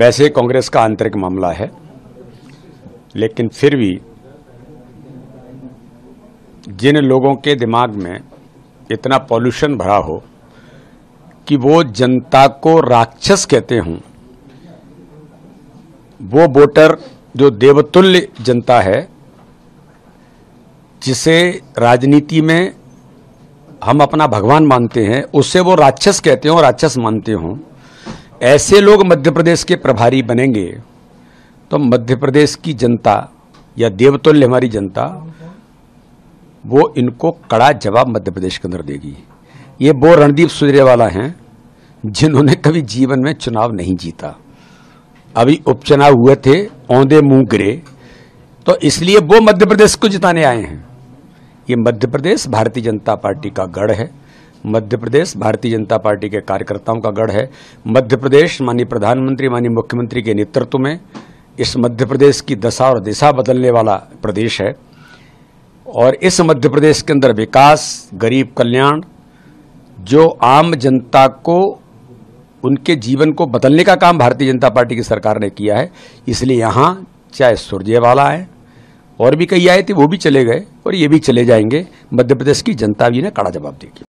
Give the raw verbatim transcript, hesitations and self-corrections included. वैसे कांग्रेस का आंतरिक मामला है, लेकिन फिर भी जिन लोगों के दिमाग में इतना पॉल्यूशन भरा हो कि वो जनता को राक्षस कहते हों, वो वोटर जो देवतुल्य जनता है, जिसे राजनीति में हम अपना भगवान मानते हैं, उससे वो राक्षस कहते हों, राक्षस मानते हों, ऐसे लोग मध्य प्रदेश के प्रभारी बनेंगे तो मध्य प्रदेश की जनता या देवतुल्य हमारी जनता वो इनको कड़ा जवाब मध्य प्रदेश के अंदर देगी। ये वो रणदीप सुरजेवाला हैं जिन्होंने कभी जीवन में चुनाव नहीं जीता, अभी उपचुनाव हुए थे, औंधे मुंह गिरे, तो इसलिए वो मध्य प्रदेश को जिताने आए हैं। ये मध्य प्रदेश भारतीय जनता पार्टी का गढ़ है, मध्य प्रदेश भारतीय जनता पार्टी के कार्यकर्ताओं का गढ़ है। मध्य प्रदेश माननीय प्रधानमंत्री माननीय मुख्यमंत्री के नेतृत्व में इस मध्य प्रदेश की दशा और दिशा बदलने वाला प्रदेश है, और इस मध्य प्रदेश के अंदर विकास, गरीब कल्याण, जो आम जनता को उनके जीवन को बदलने का काम भारतीय जनता पार्टी की सरकार ने किया है। इसलिए यहाँ चाहे सुरजेवाला आए, और भी कई आए थे, वो भी चले गए और ये भी चले जाएंगे, मध्य प्रदेश की जनता भी इन्हें कड़ा जवाब देगी।